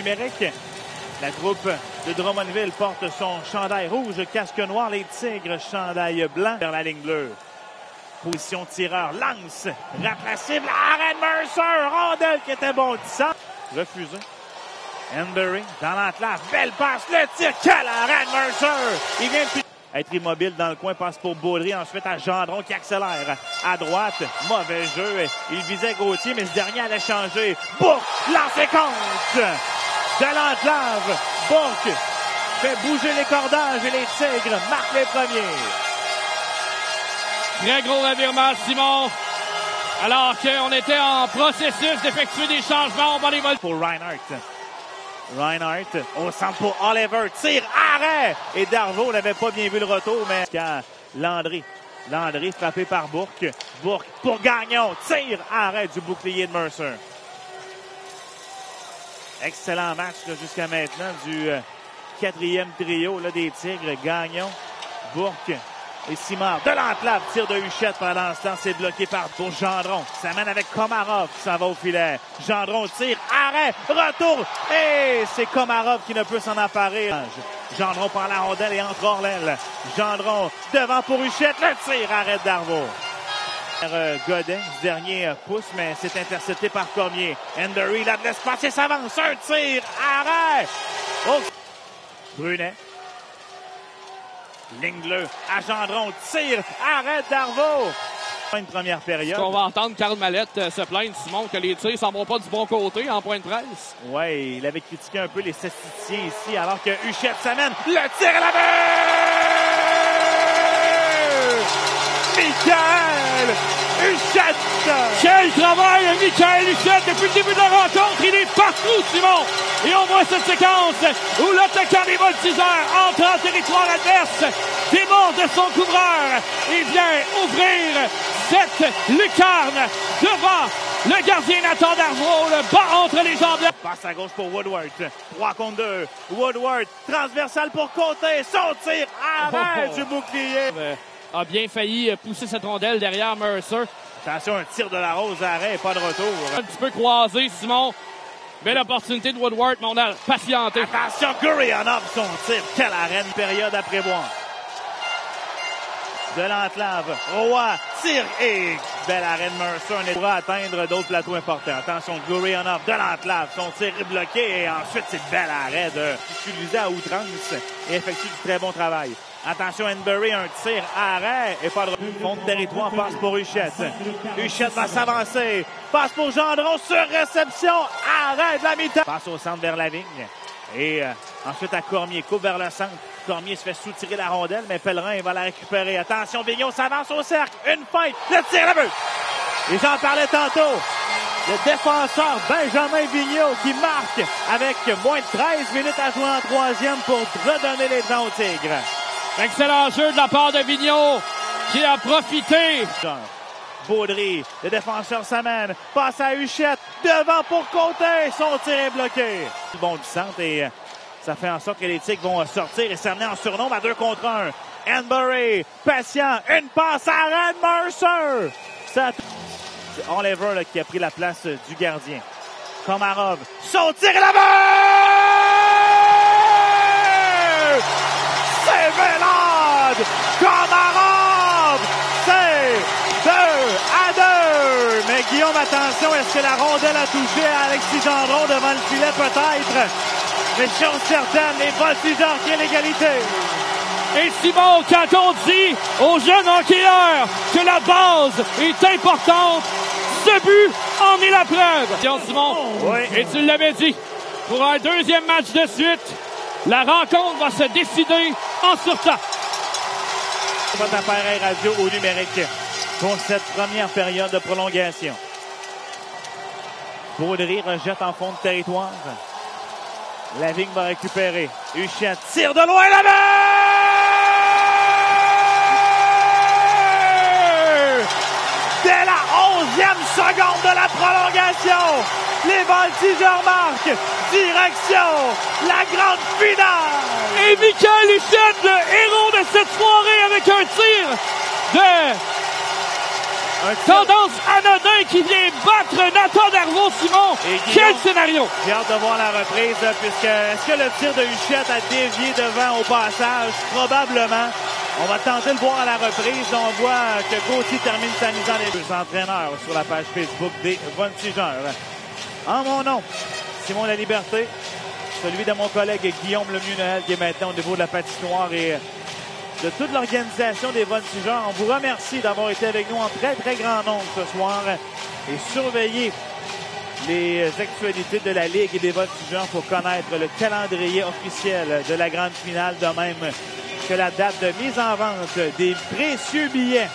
numérique. La troupe de Drummondville porte son chandail rouge, casque noir, les Tigres, chandail blanc vers la ligne bleue. Position tireur, lance, raplacible, Aaron Mercer, Rondel qui était bondissant. Refusé. Enberry dans l'enclave, belle passe, le tir, quel Aaron Mercer! Il vient de être immobile dans le coin, passe pour Baudry, ensuite à Gendron qui accélère à droite. Mauvais jeu, il visait Gauthier, mais ce dernier allait changer. Bourque, lancé contre! De l'enclave, Bourque fait bouger les cordages et les Tigres marquent les premiers. Très gros revirement, Simon. Alors qu'on était en processus d'effectuer des changements, on va les voler. Pour Reinhardt au centre pour Oliver, tire, arrêt! Et Darveau n'avait pas bien vu le retour, mais Landry frappé par Bourque. Bourque pour Gagnon, tire, arrêt du bouclier de Mercer. Excellent match jusqu'à maintenant du quatrième trio des Tigres. Gagnon, Bourque et Simard. De l'enclave, tir de Huchette pendant ce temps. C'est bloqué pour Gendron. Ça mène avec Komarov qui s'en va au filet. Gendron tire, arrêt, retour. Et c'est Komarov qui ne peut s'en emparer. Gendron prend la rondelle et entre hors l'aile. Gendron devant pour Huchette. Le tir, arrêt de Darveau. Godin, ce dernier pousse, mais c'est intercepté par Cormier. Enberry la laisse passer, s'avance, un tir, arrêt! Oh. Brunet. Ligne bleue, à Gendron, tire, arrêt Darveau! Une première période. On va entendre Karl Malette se plaindre, Simon, que les tirs ne s'en vont pas du bon côté en point de presse. Oui, il avait critiqué un peu les statisticiens ici, alors que Huchette s'amène, le tir à la main! Mikaël Huchette! Quel travail Mikaël Huchette depuis le début de la rencontre! Il est partout, Simon! Et on voit cette séquence où l'attaquant des Voltigeurs entre en territoire adverse, déborde son couvreur et vient ouvrir cette lucarne devant le gardien Nathan Darveau, le bas entre les jambes. Passe à gauche pour Woodward. 3 contre 2. Woodward, transversal pour Côté. Son tir à l'arrêt du bouclier. A bien failli pousser cette rondelle derrière Mercer. Attention, un tir de la rose, arrêt et pas de retour. Un petit peu croisé, Simon. Belle opportunité de Woodward, mais on a patienté. Attention, Gurianov, son tir. Quelle arène, période à prévoir. De l'enclave, Roy, tire et belle arène Mercer. On pourra atteindre d'autres plateaux importants. Attention, Gurianov, de l'enclave, son tir est bloqué. Et ensuite, c'est une belle arrêt utilisé à outrance et effectue du très bon travail. Attention, Enberry, un tir, arrêt, et pas de fond de territoire, passe pour Huchette. Huchette va s'avancer, passe pour Gendron sur réception, arrêt de la mi-temps. Passe au centre vers la ligne, et ensuite à Cormier, coupe vers le centre. Cormier se fait soutirer la rondelle, mais Pellerin il va la récupérer. Attention, Vigneault s'avance au cercle, une feinte, le tir à la but. Et j'en parlais tantôt, le défenseur Benjamin Vigneault qui marque avec moins de 13 minutes à jouer en troisième pour redonner les dents aux Tigres. Excellent jeu de la part de Vigneault, qui a profité. Baudry, le défenseur s'amène, passe à Huchette, devant pour Côté, son tir est bloqué. Bon du centre et ça fait en sorte que les Tigres vont sortir et s'amener en surnombre à 2 contre 1. Enberry, patient, une passe à Red Mercer. C'est Oliver là, qui a pris la place du gardien. Komarov, son tir est là-bas! C'est Vélade! Komarov! C'est 2-2! Mais Guillaume, attention, est-ce que la rondelle a touché à Alexis Gendron devant le filet? Peut-être. Mais chose certaine, les Voltigeurs qui est l'égalité. Et Simon, quand on dit aux jeunes hockeyeurs que la base est importante, ce but en est la preuve. Simon, oui. Et tu l'avais dit, pour un deuxième match de suite, la rencontre va se décider en surtemps. Votre appareil radio au numérique pour cette première période de prolongation. Baudry rejette en fond de territoire. La vigne va récupérer. Huchette tire de loin là-bas! Dès la 11e seconde de la prolongation, les Voltigeurs marquent. Direction la grande finale! Et Mikaël Huchette, le héros de cette soirée avec un tir de tendance anodin qui vient battre Nathan Darveau. Simon! Quel scénario! J'ai hâte de voir la reprise, puisque est-ce que le tir de Huchette a dévié devant au passage? Probablement. On va tenter de voir à la reprise. On voit que Côté termine sa mise en les deux entraîneurs sur la page Facebook des Voltigeurs. En mon nom, Simon La Liberté, celui de mon collègue Guillaume Lemieux-Noël qui est maintenant au niveau de la patinoire et de toute l'organisation des Voltigeurs. On vous remercie d'avoir été avec nous en très, très grand nombre ce soir et surveillez les actualités de la Ligue et des Voltigeurs pour connaître le calendrier officiel de la grande finale, de même que la date de mise en vente des précieux billets